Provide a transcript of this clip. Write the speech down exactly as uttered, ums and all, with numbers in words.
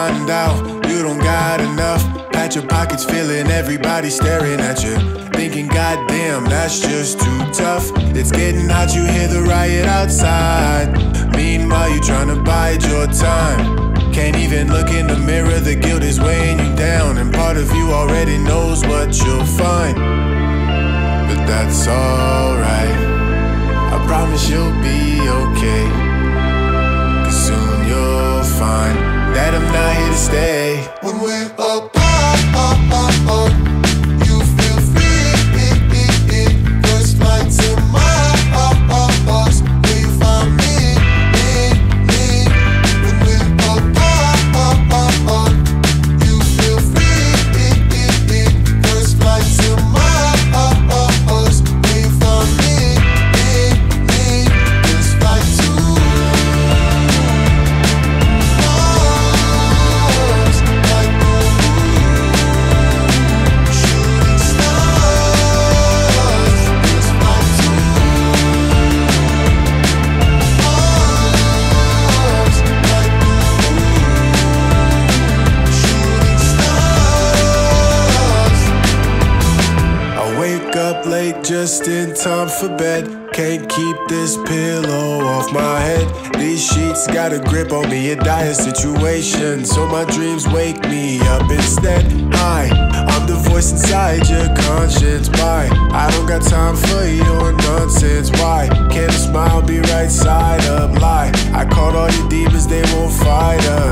find out you don't got enough. Pat your pockets feeling everybody staring at you, thinking goddamn that's just too tough. It's getting hot, you hear the riot outside. Meanwhile you trying to bide your time. Can't even look in the mirror, the guilt is weighing you down. And part of you already knows what you'll find, but that's alright. I promise you'll be okay, cause soon you'll find that I'm not here to stay. When we're apart, you feel free. First light to my heart, where you find me. When we're apart, you feel free. First light to my heart, where you find me. First light to just in time for bed. Can't keep this pillow off my head. These sheets got a grip on me, a dire situation, so my dreams wake me up instead. Hi, I'm the voice inside your conscience. Why? I don't got time for your nonsense. Why? Can't a smile be right side up? Lie, I caught all your demons, they won't fight us.